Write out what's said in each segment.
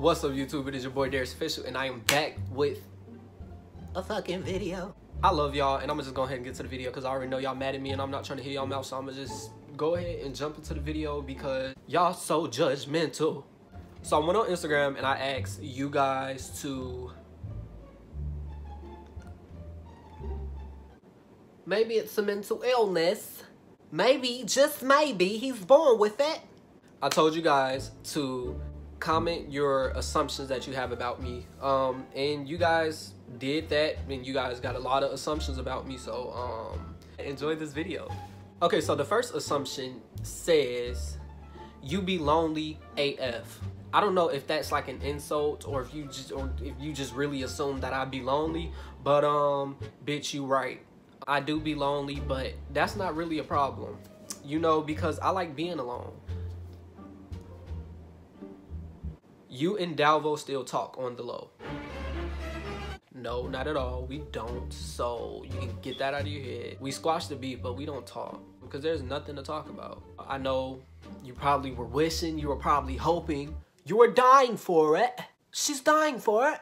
What's up, YouTube? It is your boy Darius Official, and I am back with a fucking video. I love y'all, and I'm gonna just go ahead and get to the video because I already know y'all mad at me and I'm not trying to hear y'all mouth, so I'm gonna just go ahead and jump into the video because y'all so judgmental. So I went on Instagram and I asked you guys to maybe it's a mental illness. Maybe, just maybe, he's born with it. I told you guys to comment your assumptions that you have about me. And you guys did that, and you guys got a lot of assumptions about me, so enjoy this video. Okay, so the first assumption says, you be lonely AF. I don't know if that's like an insult or if you just really assume that I be lonely, but bitch, you right. I do be lonely, but that's not really a problem, you know, because I like being alone. You and Dalvo still talk on the low? No, not at all. We don't, so you can get that out of your head. We squash the beef, but we don't talk because there's nothing to talk about. I know you probably were wishing, you were probably hoping, you were dying for it. She's dying for it.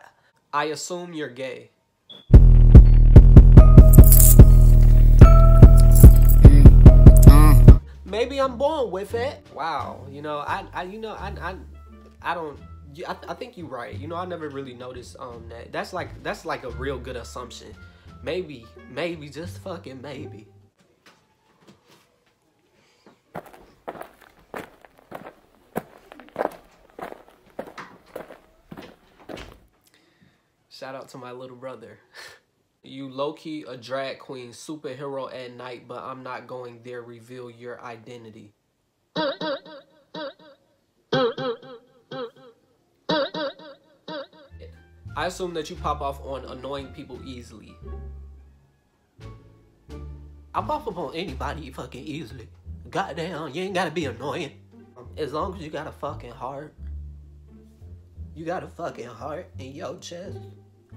I assume you're gay. Maybe I'm born with it. Wow, you know, I think you're right. You know, I never really noticed that's like a real good assumption. Maybe just fucking maybe. Shout out to my little brother. You low-key a drag queen, superhero at night, but I'm not going there. Reveal your identity. I assume that you pop off on annoying people easily. I pop up on anybody fucking easily. Goddamn, you ain't gotta be annoying. As long as you got a fucking heart. You got a fucking heart in your chest.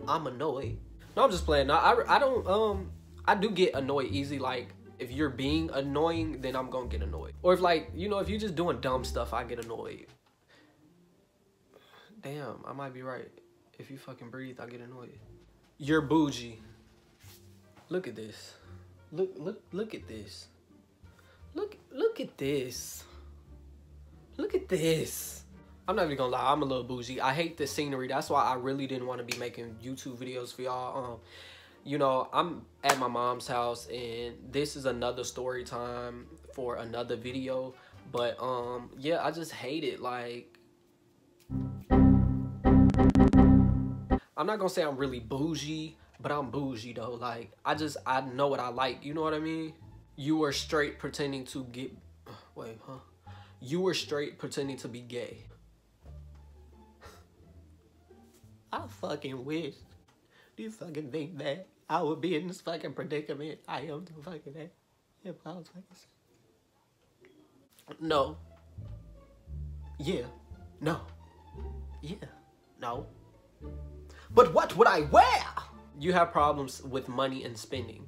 I'm annoyed. No, I'm just playing. No, I don't, I do get annoyed easy. Like, if you're being annoying, then I'm gonna get annoyed. Or if, like, you know, if you're just doing dumb stuff, I get annoyed. Damn, I might be right. If you fucking breathe, I get annoyed. You're bougie. Look at this. Look at this. Look at this. Look at this. I'm not even gonna lie, I'm a little bougie. I hate the scenery. That's why I really didn't want to be making YouTube videos for y'all. You know, I'm at my mom's house, and this is another story time for another video. But yeah, I just hate it. Like, I'm not gonna say I'm really bougie, but I'm bougie though. Like, I know what I like. You know what I mean? You were straight pretending to get. Wait, huh? You were straight pretending to be gay. I fucking wish. Do you fucking think that I would be in this fucking predicament I am the fucking that if I was fucking no. Yeah. No. Yeah. No. But what would I wear? You have problems with money and spending.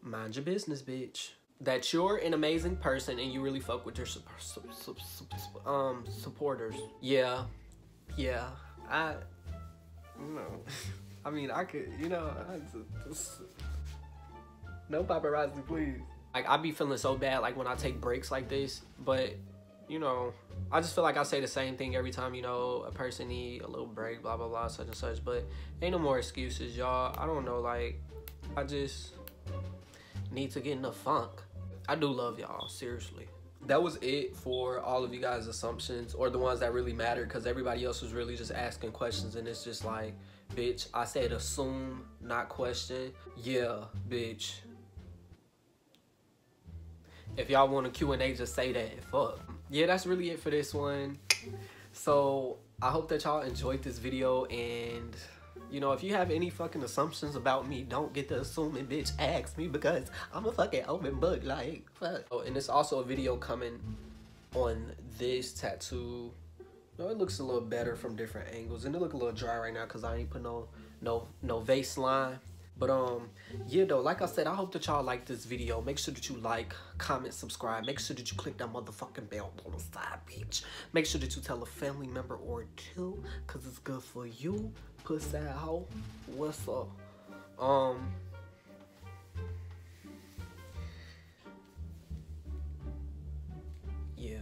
Mind your business, bitch. That you're an amazing person and you really fuck with your supporters. Yeah. Yeah, no. I mean, I could, you know, no paparazzi, please. Like, I be feeling so bad, like, when I take breaks like this, but, you know, I just feel like I say the same thing every time, you know, a person need a little break, blah, blah, blah, such and such, but ain't no more excuses, y'all. I don't know, like, I just need to get in the funk. I do love y'all, seriously. That was it for all of you guys' assumptions, or the ones that really matter, because everybody else was really just asking questions, and it's just like, bitch, I said assume, not question. Yeah, bitch. If y'all want a Q&A, just say that. Fuck. Yeah, that's really it for this one. So, I hope that y'all enjoyed this video, and, you know, if you have any fucking assumptions about me, don't get the assuming, bitch. Ask me, because I'm a fucking open book, like, fuck. Oh, and it's also a video coming on this tattoo. No, it looks a little better from different angles, and it look a little dry right now because I ain't put no vase line. But yeah though, like I said, I hope that y'all like this video. Make sure that you like, comment, subscribe. Make sure that you click that motherfucking bell on the side, bitch. Make sure that you tell a family member or two, cause it's good for you. Puss that hoe. What's up? Yeah.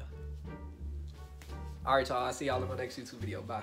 Alright y'all, I'll see y'all in my next YouTube video. Bye.